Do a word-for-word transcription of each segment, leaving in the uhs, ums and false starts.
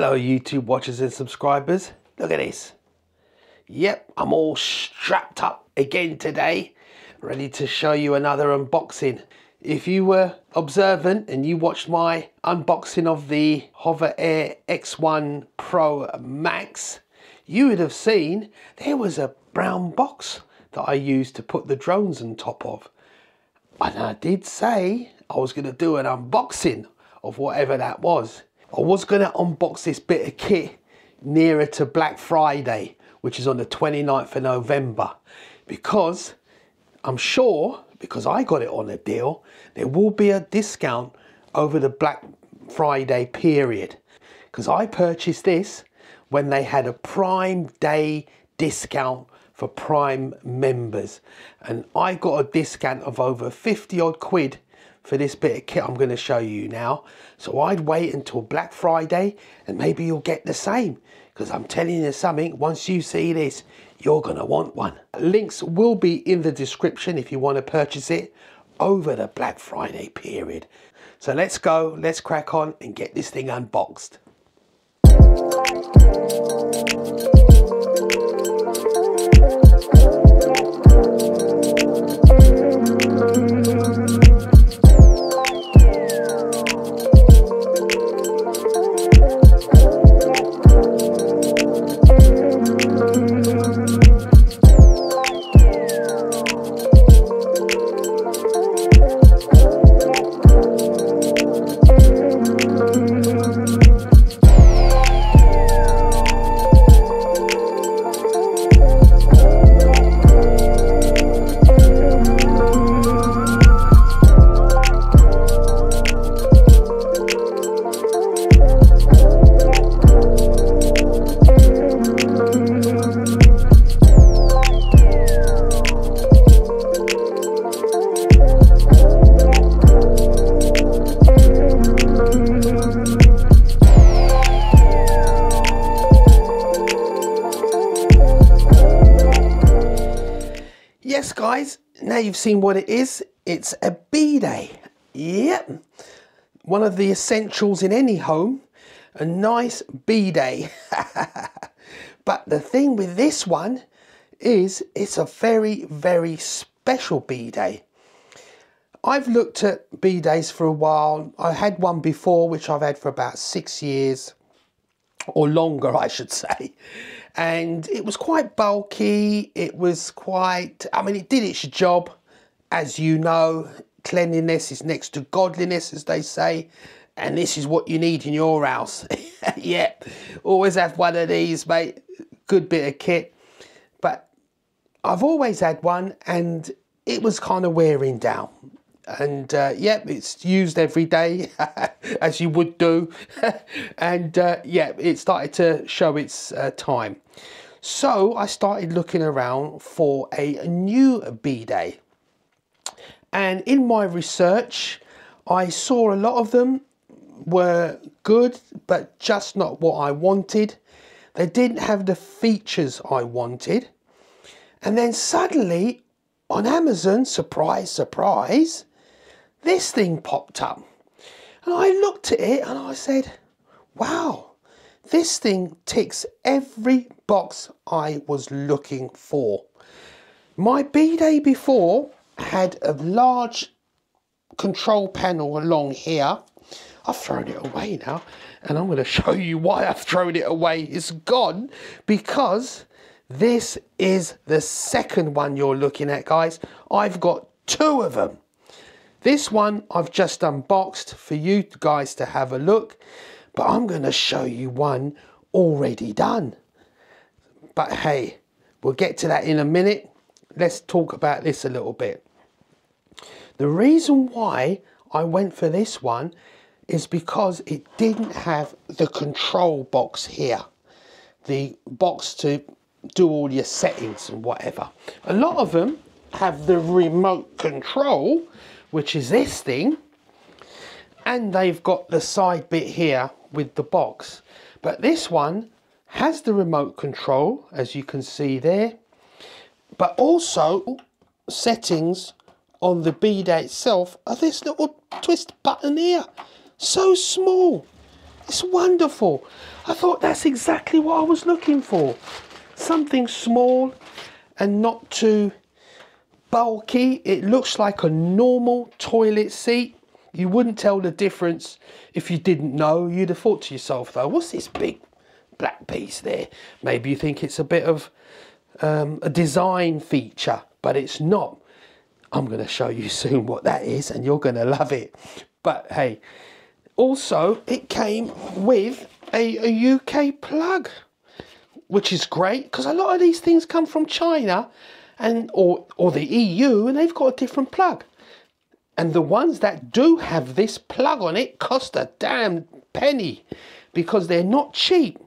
Hello YouTube watchers and subscribers, look at this. Yep, I'm all strapped up again today, ready to show you another unboxing. If you were observant and you watched my unboxing of the Hover Air X one Pro Max, you would have seen there was a brown box that I used to put the drones on top of. And I did say I was going to do an unboxing of whatever that was. I was going to unbox this bit of kit nearer to Black Friday, which is on the twenty-ninth of November, because I'm sure, because I got it on a deal, there will be a discount over the Black Friday period, because I purchased this when they had a Prime Day discount for Prime members, and I got a discount of over fifty odd quid for this bit of kit I'm going to show you now. So I'd wait until Black Friday and maybe you'll get the same, because I'm telling you something, once you see this you're going to want one. Links will be in the description if you want to purchase it over the Black Friday period. So let's go, let's crack on and get this thing unboxed. Yes guys, now you've seen what it is, it's a bidet. Yep, one of the essentials in any home, a nice bidet. But the thing with this one is it's a very, very special bidet. I've looked at bidets for a while. I had one before, which I've had for about six years or longer, I should say. And it was quite bulky, it was quite, I mean, it did its job, as you know. Cleanliness is next to godliness, as they say, and this is what you need in your house. Yeah, always have one of these, mate. Good bit of kit. But I've always had one, and it was kind of wearing down. And uh, yeah, it's used every day, as you would do. And uh, yeah, it started to show its uh, time. So I started looking around for a new bidet, and in my research I saw a lot of them were good but just not what I wanted. They didn't have the features I wanted. And then suddenly on Amazon, surprise surprise, this thing popped up, and I looked at it and I said, wow, this thing ticks every box I was looking for. My bidet before had a large control panel along here. I've thrown it away now, and I'm going to show you why I've thrown it away. It's gone, because this is the second one you're looking at, guys. I've got two of them. This one I've just unboxed for you guys to have a look, but I'm going to show you one already done. But hey, we'll get to that in a minute. Let's talk about this a little bit. The reason why I went for this one is because it didn't have the control box here, the box to do all your settings and whatever. A lot of them have the remote control, which is this thing, and they've got the side bit here with the box. But this one has the remote control, as you can see there, but also settings on the bidet itself are this little twist button here. So small, It's wonderful. I thought that's exactly what I was looking for. Something small and not too bulky. It looks like a normal toilet seat. You wouldn't tell the difference if you didn't know. You'd have thought to yourself though, what's this big black piece there? Maybe you think it's a bit of um, a design feature, but it's not. I'm going to show you soon what that is and you're going to love it. But hey, also it came with a, a U K plug, which is great because a lot of these things come from China and or, or the E U, and they've got a different plug. And the ones that do have this plug on it cost a damn penny because they're not cheap.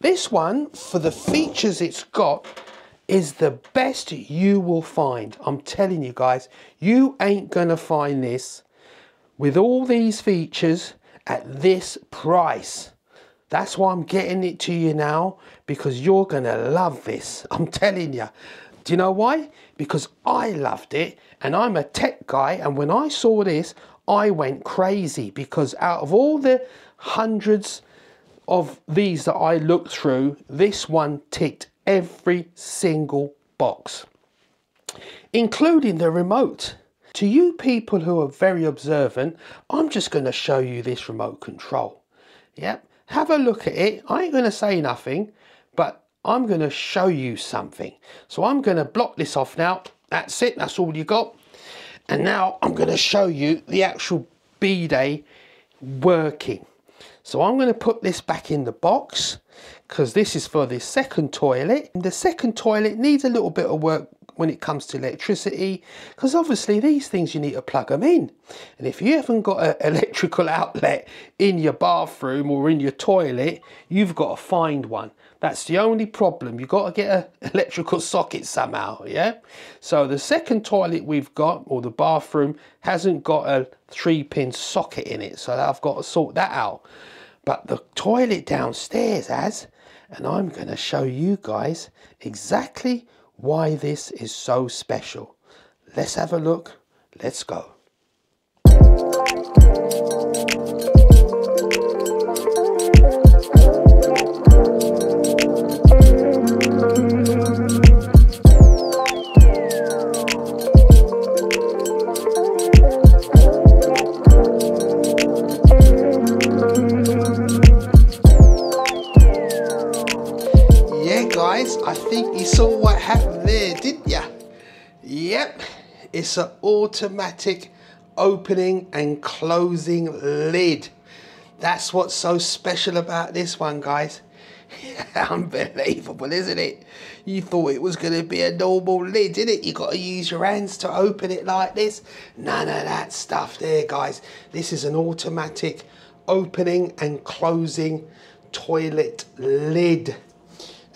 This one, for the features it's got, is the best you will find. I'm telling you guys, you ain't gonna find this with all these features at this price. That's why I'm getting it to you now, because you're gonna love this. I'm telling you. Do you know why? Because I loved it and I'm a tech guy, and when I saw this, I went crazy because out of all the hundreds of these that I looked through, this one ticked every single box, including the remote. To you people who are very observant, I'm just going to show you this remote control. Yep, have a look at it. I ain't going to say nothing, but I'm going to show you something. So I'm going to block this off now. That's it. That's all you got. And now I'm going to show you the actual bidet working. So I'm going to put this back in the box because this is for the second toilet. And the second toilet needs a little bit of work when it comes to electricity, because obviously these things you need to plug them in. And if you haven't got an electrical outlet in your bathroom or in your toilet, you've got to find one. That's the only problem. You've got to get an electrical socket somehow, yeah? So the second toilet we've got, or the bathroom, hasn't got a three-pin socket in it, so I've got to sort that out. But the toilet downstairs has, and I'm going to show you guys exactly why this is so special. Let's have a look. Let's go. I think you saw what happened there, didn't ya? Yep, it's an automatic opening and closing lid. That's what's so special about this one, guys. Unbelievable, isn't it? You thought it was going to be a normal lid, didn't it? You got to use your hands to open it like this. None of that stuff there, guys. This is an automatic opening and closing toilet lid.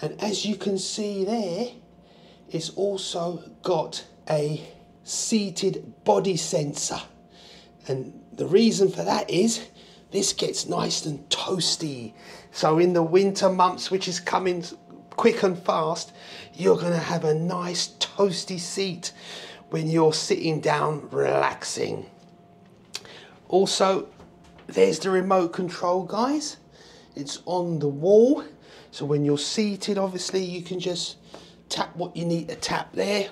And as you can see there, it's also got a seated body sensor. And the reason for that is this gets nice and toasty. So in the winter months, which is coming quick and fast, you're going to have a nice toasty seat when you're sitting down relaxing. Also, there's the remote control, guys. It's on the wall. So when you're seated, obviously, you can just tap what you need to tap there.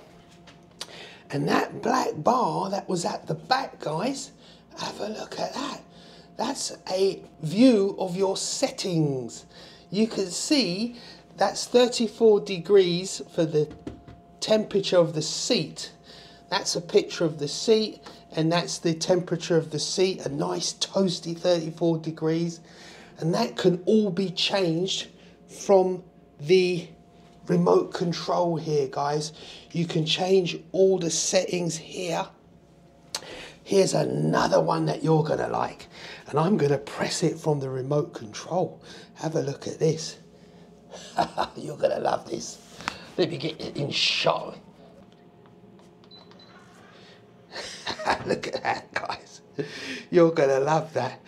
And that black bar that was at the back, guys, have a look at that. That's a view of your settings. You can see that's thirty-four degrees for the temperature of the seat. That's a picture of the seat, and that's the temperature of the seat, a nice toasty thirty-four degrees. And that can all be changed from the remote control here, guys. You can change all the settings here. Here's another one that you're gonna like, and I'm gonna press it from the remote control. Have a look at this. You're gonna love this. Let me get it in shot. Look at that, guys. You're gonna love that.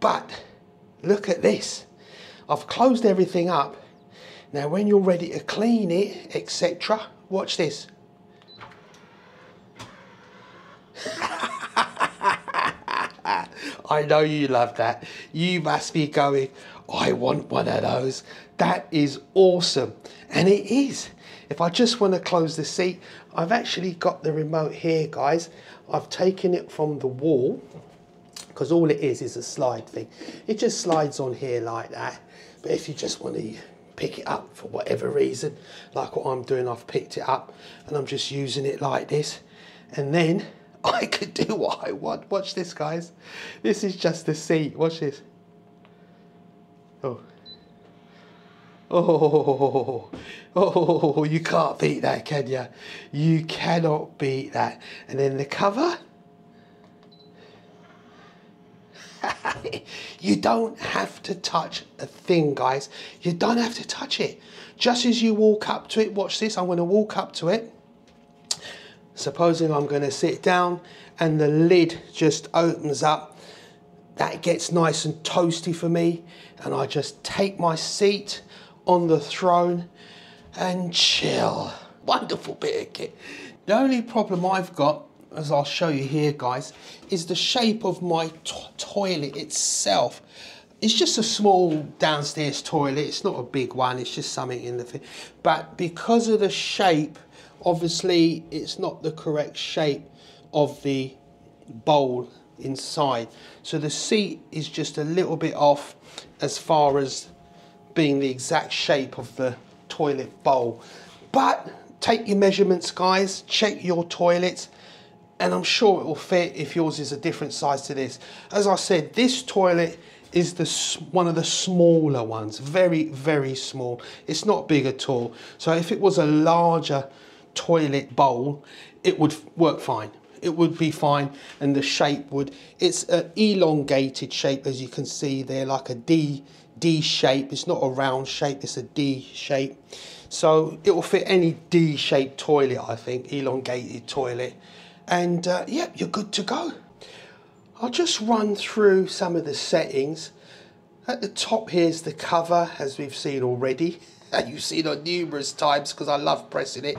But look at this. I've closed everything up. Now when you're ready to clean it, et cetera, watch this. I know you love that. You must be going, I want one of those. That is awesome. And it is. If I just want to close the seat, I've actually got the remote here, guys. I've taken it from the wall because all it is is a slide thing. It just slides on here like that. But if you just want to pick it up for whatever reason, like what I'm doing, I've picked it up and I'm just using it like this. And then I could do what I want. Watch this, guys. This is just the seat. Watch this. Oh. Oh, oh, you can't beat that, can you? You cannot beat that. And then the cover. You don't have to touch a thing, guys. You don't have to touch it. Just as you walk up to it, watch this. I'm going to walk up to it. Supposing I'm going to sit down and the lid just opens up. That gets nice and toasty for me. And I just take my seat on the throne and chill. Wonderful bit of kit. The only problem I've got, as I'll show you here, guys, is the shape of my to toilet itself. It's just a small downstairs toilet. It's not a big one. It's just something in the thing. But because of the shape, obviously it's not the correct shape of the bowl inside. So the seat is just a little bit off as far as being the exact shape of the toilet bowl. But take your measurements, guys, check your toilets, and I'm sure it will fit if yours is a different size to this. As I said, this toilet is the one of the smaller ones, very, very small. It's not big at all. So if it was a larger toilet bowl, it would work fine. It would be fine, and the shape would, it's an elongated shape, as you can see there, like a D, D shape. It's not a round shape, it's a D shape. So it will fit any D shaped toilet, I think, elongated toilet. And uh, yeah, you're good to go. I'll just run through some of the settings. At the top here's the cover, as we've seen already. You've seen it numerous times because I love pressing it.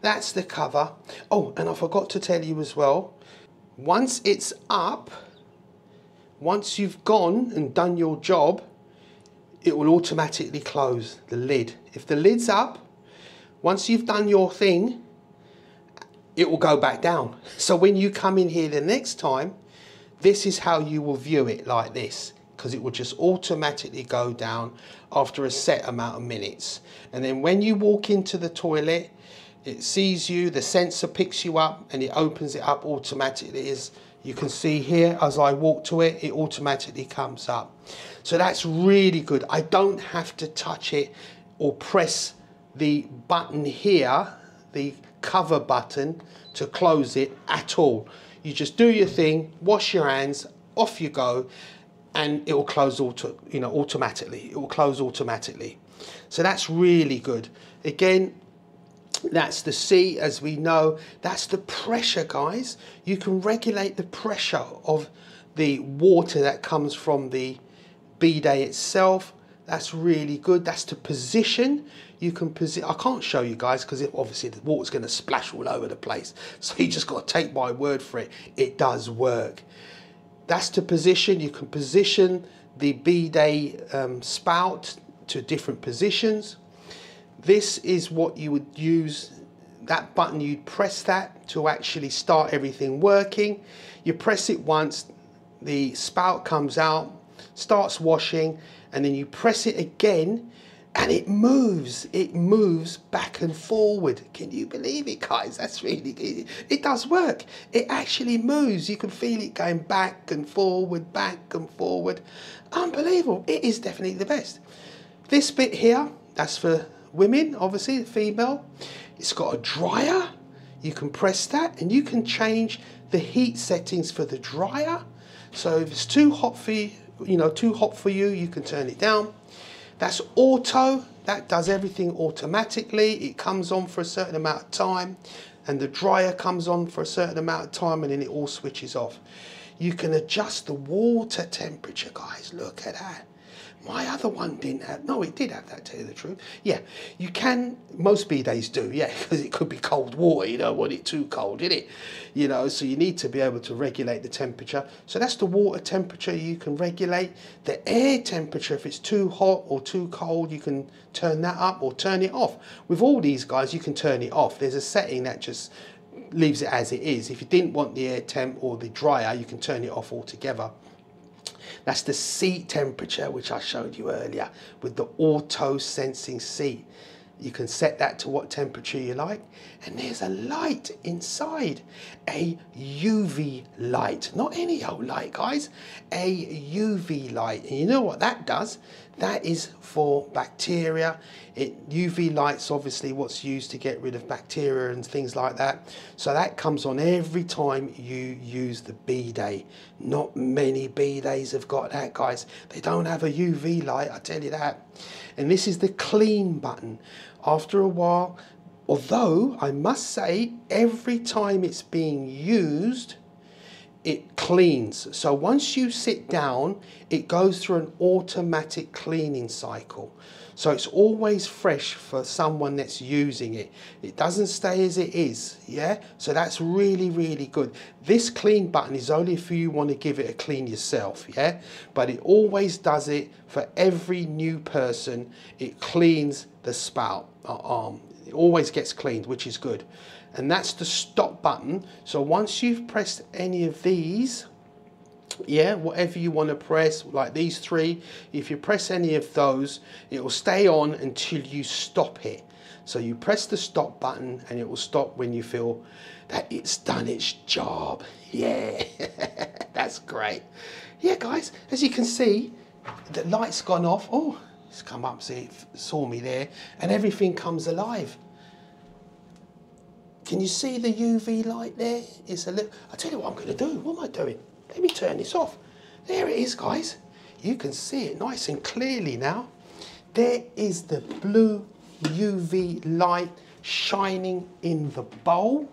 That's the cover. Oh, and I forgot to tell you as well, once it's up, once you've gone and done your job, it will automatically close the lid. If the lid's up, once you've done your thing, it will go back down. So when you come in here the next time, this is how you will view it, like this, because it will just automatically go down after a set amount of minutes. And then when you walk into the toilet, it sees you, the sensor picks you up and it opens it up automatically. As you can see here, as I walk to it, it automatically comes up. So that's really good. I don't have to touch it or press the button here, the cover button, to close it at all. You just do your thing, wash your hands, off you go, and it will close auto, you know, automatically. It will close automatically. So that's really good. Again, that's the seat, as we know. That's the pressure, guys. You can regulate the pressure of the water that comes from the bidet itself. That's really good. That's the position. You can position. I can't show you guys because obviously the water's going to splash all over the place. So you just got to take my word for it. It does work. That's to position. You can position the bidet um, spout to different positions. This is what you would use, that button, you'd press that to actually start everything working. You press it once, the spout comes out, starts washing, and then you press it again and it moves, it moves back and forward. Can you believe it, guys? That's really good. It does work. It actually moves. You can feel it going back and forward, back and forward. Unbelievable. It is definitely the best. This bit here, that's for women, obviously, female. It's got a dryer. You can press that and you can change the heat settings for the dryer. So if it's too hot for you, you know, too hot for you, you can turn it down. That's auto, that does everything automatically. It comes on for a certain amount of time and the dryer comes on for a certain amount of time and then it all switches off. You can adjust the water temperature, guys, look at that. My other one didn't have, no, it did have that, to tell you the truth. Yeah, you can, most bidets do, yeah, because it could be cold water, you don't want it too cold, innit? You know, so you need to be able to regulate the temperature. So that's the water temperature you can regulate. The air temperature, if it's too hot or too cold, you can turn that up or turn it off. With all these guys, you can turn it off. There's a setting that just leaves it as it is. If you didn't want the air temp or the dryer, you can turn it off altogether. That's the seat temperature, which I showed you earlier with the auto sensing seat. You can set that to what temperature you like. And there's a light inside, a U V light, not any old light, guys, a U V light. And you know what that does? That is for bacteria. It, U V light's obviously what's used to get rid of bacteria and things like that. So that comes on every time you use the bidet. Not many bidets have got that, guys. They don't have a U V light, I tell you that. And this is the clean button. After a while, although I must say every time it's being used, it cleans. So once you sit down, it goes through an automatic cleaning cycle. So it's always fresh for someone that's using it. It doesn't stay as it is, yeah? So that's really, really good. This clean button is only if you want to give it a clean yourself, yeah? But it always does it for every new person. It cleans the spout or arm. It always gets cleaned, which is good. And that's the stop button. So once you've pressed any of these, yeah, whatever you want to press, like these three, if you press any of those, it will stay on until you stop it. So you press the stop button and it will stop when you feel that it's done its job. Yeah, that's great. Yeah, guys, as you can see, the light's gone off. Oh, it's come up, see, it saw me there, and everything comes alive. Can you see the U V light there? It's a little, I tell you what I'm gonna do, what am I doing? Let me turn this off. There it is, guys. You can see it nice and clearly now. There is the blue U V light shining in the bowl.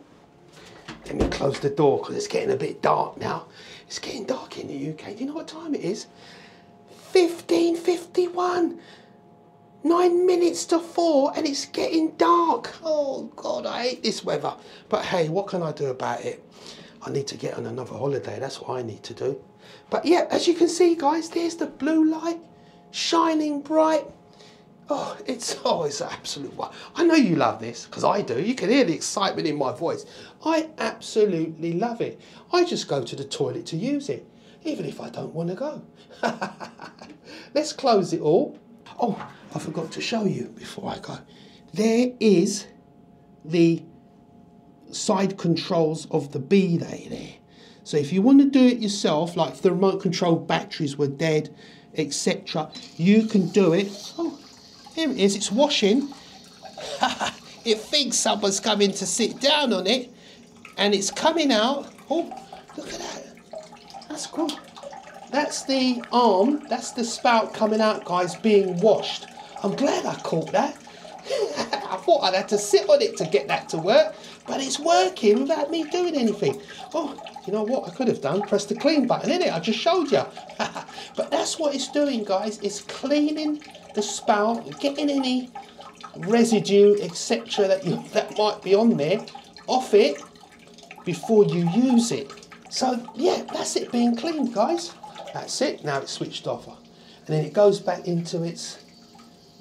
Let me close the door because it's getting a bit dark now. It's getting dark in the U K. Do you know what time it is? fifteen fifty-one. Nine minutes to four and it's getting dark. Oh God, I hate this weather. But hey, what can I do about it? I need to get on another holiday. That's what I need to do. But yeah, as you can see, guys, there's the blue light shining bright. Oh, it's, oh, it's an absolute one. I know you love this because I do. You can hear the excitement in my voice. I absolutely love it. I just go to the toilet to use it, even if I don't want to go. Let's close it all. Oh, I forgot to show you before I go. There is the side controls of the bidet there. So if you want to do it yourself, like if the remote control batteries were dead, et cetera, you can do it. Oh, here it is, it's washing. It thinks someone's coming to sit down on it, and it's coming out. Oh, look at that. That's cool. That's the arm, that's the spout coming out, guys, being washed. I'm glad I caught that. I thought I'd had to sit on it to get that to work, but it's working without me doing anything. Oh, you know what I could have done? Press the clean button, innit? I just showed you. But that's what it's doing, guys. It's cleaning the spout, getting any residue, et cetera, that, you, that might be on there, off it before you use it. So, yeah, that's it being cleaned, guys. That's it, now it's switched off. And then it goes back into its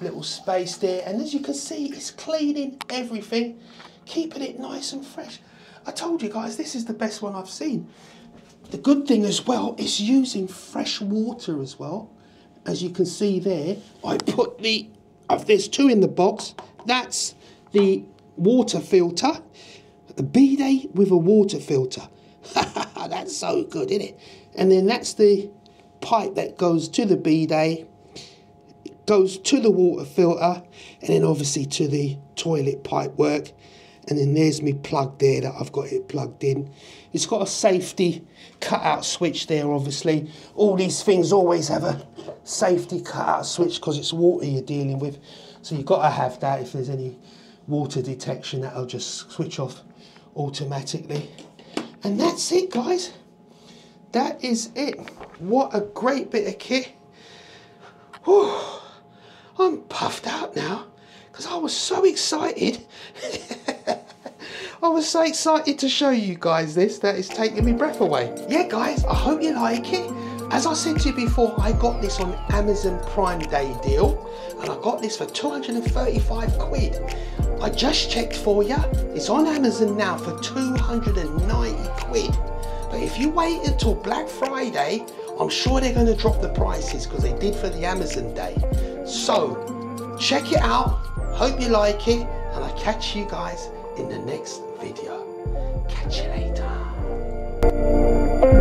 little space there. And as you can see, it's cleaning everything, keeping it nice and fresh. I told you guys, this is the best one I've seen. The good thing as well is using fresh water as well. As you can see there, I put the, oh, there's two in the box. That's the water filter, a bidet with a water filter. That's so good, isn't it? And then that's the pipe that goes to the bidet, it goes to the water filter, and then obviously to the toilet pipe work. And then there's my plug there that I've got it plugged in. It's got a safety cutout switch there, obviously. All these things always have a safety cutout switch because it's water you're dealing with. So you've got to have that. If there's any water detection, that'll just switch off automatically. And that's it, guys. That is it. What a great bit of kit. Oh, I'm puffed out now because I was so excited. I was so excited to show you guys this that it's taking me breath away. Yeah guys, I hope you like it. As I said to you before, I got this on Amazon Prime Day deal and I got this for two hundred and thirty-five quid. I just checked for you, it's on Amazon now for two hundred and ninety quid. But if you wait until Black Friday, I'm sure they're going to drop the prices because they did for the Amazon Day. So check it out, hope you like it, and I'll catch you guys in the next video. Catch you later.